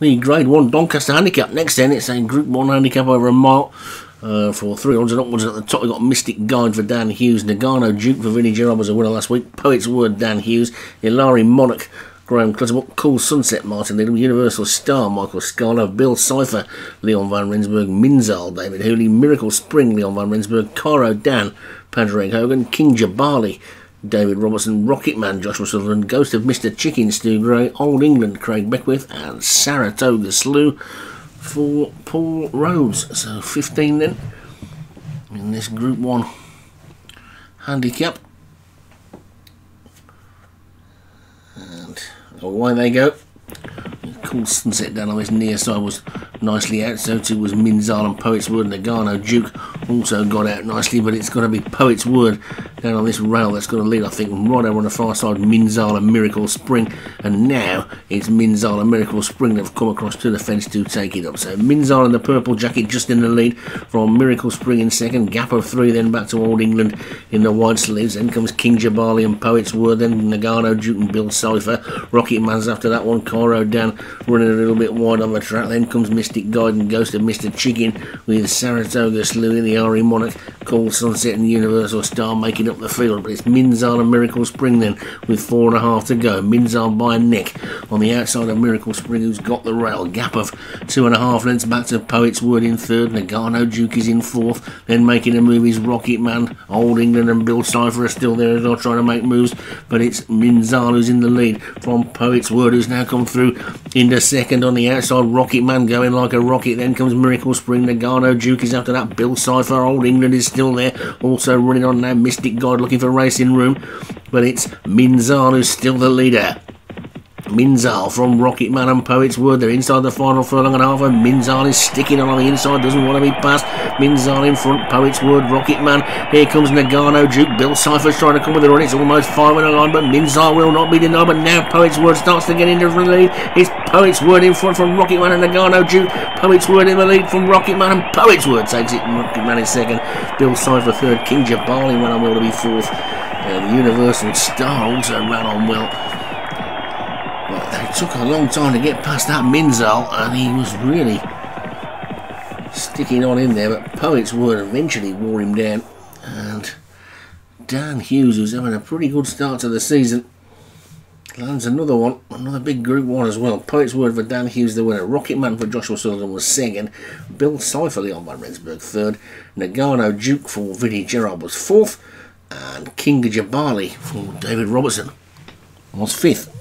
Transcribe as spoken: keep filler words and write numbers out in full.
The Grade one Doncaster Handicap. Next then, it's a Group one Handicap over a mile. Uh, for three hundred upwards at the top, we've got Mystic Guide for Dan Hughes. Nagano Duke for Vinnie Gerard was a winner last week. Poet's Word, Dan Hughes. Ilari Monarch, Graham Clutterbuck. Cool Sunset, Martin Little. Universal Star, Michael Scala. Bill Cipher, Leon van Rensburg. Minzal, David Hooley. Miracle Spring, Leon van Rensburg. Cairo Dan, Padraig Hogan. King Jabali, David Robertson. Rocketman, Joshua Sutherland. Ghost of Mister Chicken, Stu Gray. Old England, Craig Beckwith. And Saratoga Slew for Paul Rose. So fifteen then in this Group one handicap, and away they go. Cool Sunset down on this near side was nicely out, so too was Minzal and Poet's Word. Nagano Duke also got out nicely, but it's going to be Poet's Word down on this rail that's going to lead, I think, right over on the far side. Minzal and Miracle Spring, and now it's Minzal and Miracle Spring that have come across to the fence to take it up. So Minzal in the purple jacket just in the lead from Miracle Spring in second, gap of three then back to Old England in the wide sleeves. Then comes King Jabali and Poet's Word, then Nagano Duke and Bill Cipher. Rocketman's after that one. Cairo Dan running a little bit wide on the track. Then comes Mystic Guide and Ghost of Mister Chicken, with Saratoga Slew, the Ilari Monarch, Cool Sunset and Universal Star making up the field. But it's Minzal and Miracle Spring then with four and a half to go. Minzal by a neck on the outside of Miracle Spring, who's got the rail. Gap of two and a half lengths back to Poet's Word in third. Nagano Duke is in fourth. Then making a move is Rocketman. Old England and Bill Cipher are still there as well, trying to make moves. But it's Minzal who's in the lead from Poet's Word, who's now come through into second on the outside. Rocketman going like a rocket. Then comes Miracle Spring. Nagano Duke is after that. Bill Cipher. Old England is still there, also running on now. Mystic Guide looking for racing room, but it's Minzal who's still the leader. Minzal from Rocketman and Poet's Word. They're inside the final furlong and a half, and Minzal is sticking on on the inside, doesn't want to be passed. Minzal in front, Poet's Word, Rocketman. Here comes Nagano Duke. Bill Cipher's trying to come with the run. It's almost five in a line, but Minzal will not be denied. But now Poet's Word starts to get into the lead. It's Poet's Word in front from Rocketman and Nagano Duke. Poet's Word in the lead from Rocketman, and Poet's Word takes it. Rocketman is second, Bill Cipher third, King Jabali went on well to be fourth. Uh, the Universal Star also ran on well. It took a long time to get past that Minzal, and he was really sticking on in there, but Poet's Word eventually wore him down. And Dan Hughes, who's having a pretty good start to the season, lands another one, another big Group one as well. Poet's Word for Dan Hughes the winner. Rocketman for Joshua Sullivan was second. Bill Cipher, Leon van Rensburg third. Nagano Duke for Vinnie Gerard was fourth. And King Jabali for David Robertson was fifth.